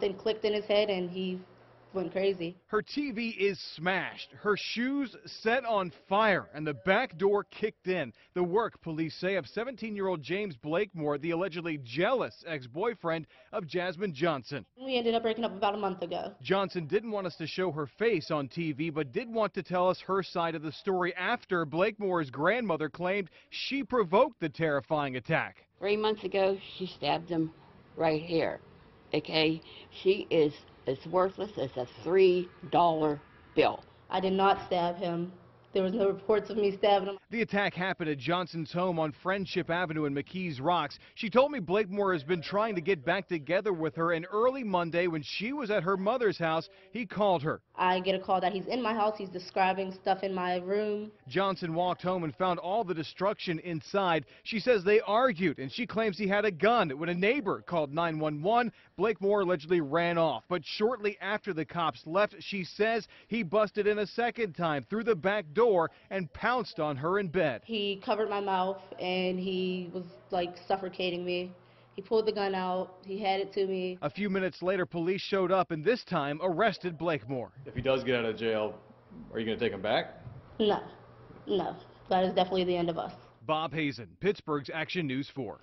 something clicked in his head and he went crazy. Her TV is smashed, her shoes set on fire, and the back door kicked in. The work, police say, of 17-year-old James Blakemore, the allegedly jealous ex-boyfriend of Jasmine Johnson. We ended up breaking up about a month ago. Johnson didn't want us to show her face on TV, but did want to tell us her side of the story after Blakemore's grandmother claimed she provoked the terrifying attack. 3 months ago, she stabbed him right here. Okay, she is as worthless as a $3 bill. I did not stab him. There was no reports of me stabbing him. The attack happened at Johnson's home on Friendship Avenue in McKees Rocks. She told me Blakemore has been trying to get back together with her, and early Monday when she was at her mother's house, he called her. I get a call that he's in my house. He's describing stuff in my room. Johnson walked home and found all the destruction inside. She says they argued, and she claims he had a gun. When a neighbor called 911, Blakemore allegedly ran off. But shortly after the cops left, she says he busted in a second time through the back door and pounced on her in bed. He covered my mouth and he was like suffocating me. He pulled the gun out, he had it to me. A few minutes later, police showed up and this time arrested Blakemore. If he does get out of jail, are you going to take him back? No, no, that is definitely the end of us. Bob Hazen, Pittsburgh's Action News 4.